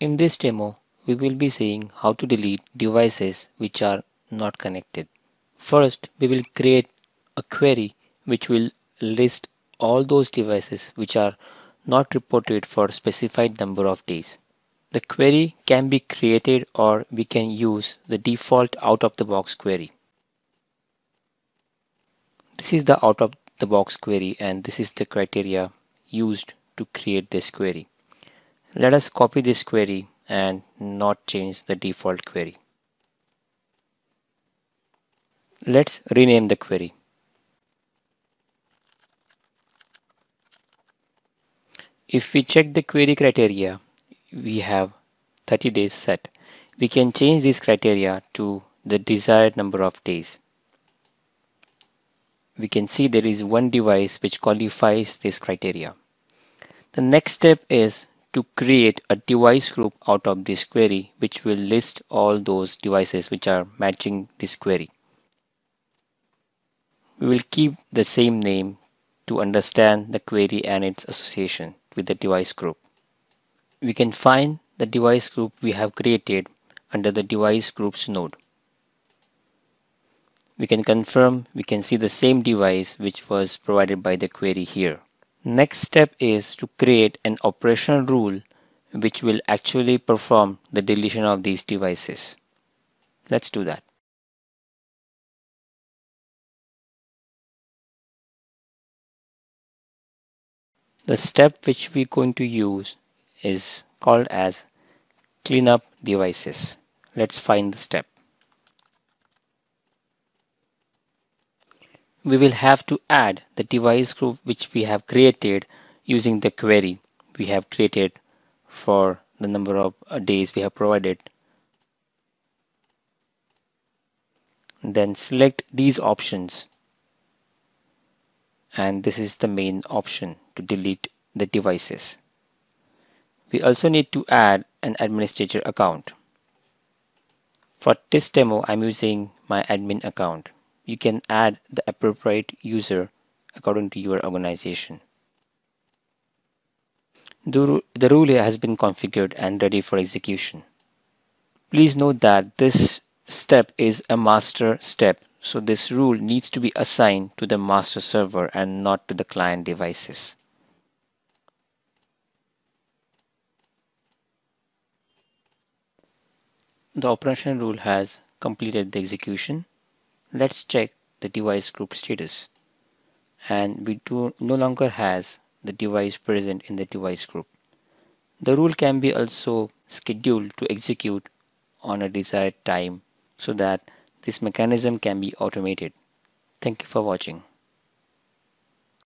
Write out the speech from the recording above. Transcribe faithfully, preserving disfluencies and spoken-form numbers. In this demo, we will be seeing how to delete devices which are not connected. First, we will create a query which will list all those devices which are not reported for a specified number of days. The query can be created, or we can use the default out-of-the-box query. This is the out-of-the-box query, and this is the criteria used to create this query. Let us copy this query and not change the default query. Let's rename the query. If we check the query criteria, we have thirty days set. We can change this criteria to the desired number of days. We can see there is one device which qualifies this criteria. The next step is to create a device group out of this query, which will list all those devices which are matching this query. We will keep the same name to understand the query and its association with the device group. We can find the device group we have created under the device groups node. We can confirm we can see the same device which was provided by the query here. Next step is to create an operational rule which will actually perform the deletion of these devices. Let's do that. The step which we're going to use is called as cleanup devices. Let's find the step. We will have to add the device group which we have created using the query we have created for the number of days we have provided. Then select these options, and this is the main option to delete the devices. We also need to add an administrator account. For this demo, I'm using my admin account. You can add the appropriate user according to your organization. The rule has been configured and ready for execution. Please note that this step is a master step, so this rule needs to be assigned to the master server and not to the client devices. The operation rule has completed the execution. Let's check the device group status, and we do no longer has the device present in the device group. The rule can be also scheduled to execute on a desired time so that this mechanism can be automated. Thank you for watching.